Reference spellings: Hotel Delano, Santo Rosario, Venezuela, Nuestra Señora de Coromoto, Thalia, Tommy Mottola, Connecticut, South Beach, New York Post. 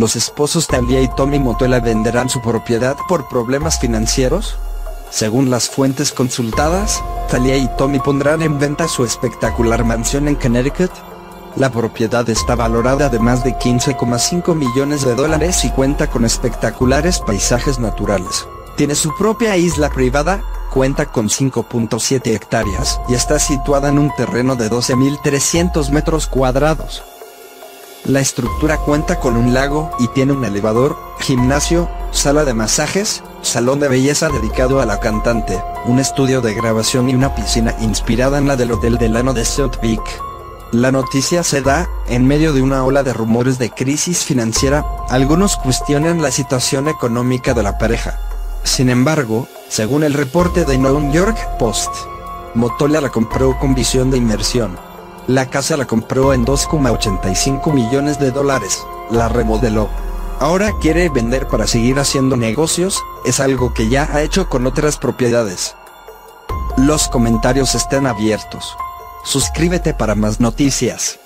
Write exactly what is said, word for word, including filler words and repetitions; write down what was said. ¿Los esposos Thalia y Tommy Mottola venderán su propiedad por problemas financieros? Según las fuentes consultadas, Thalia y Tommy pondrán en venta su espectacular mansión en Connecticut. La propiedad está valorada de más de quince coma cinco millones de dólares y cuenta con espectaculares paisajes naturales. Tiene su propia isla privada, cuenta con cinco punto siete hectáreas y está situada en un terreno de doce mil trescientos metros cuadrados. La estructura cuenta con un lago y tiene un elevador, gimnasio, sala de masajes, salón de belleza dedicado a la cantante, un estudio de grabación y una piscina inspirada en la del Hotel Delano de South Beach. La noticia se da en medio de una ola de rumores de crisis financiera. Algunos cuestionan la situación económica de la pareja. Sin embargo, según el reporte de New York Post, Mottola la compró con visión de inversión. La casa la compró en dos coma ochenta y cinco millones de dólares, la remodeló. Ahora quiere vender para seguir haciendo negocios, es algo que ya ha hecho con otras propiedades. Los comentarios están abiertos. Suscríbete para más noticias.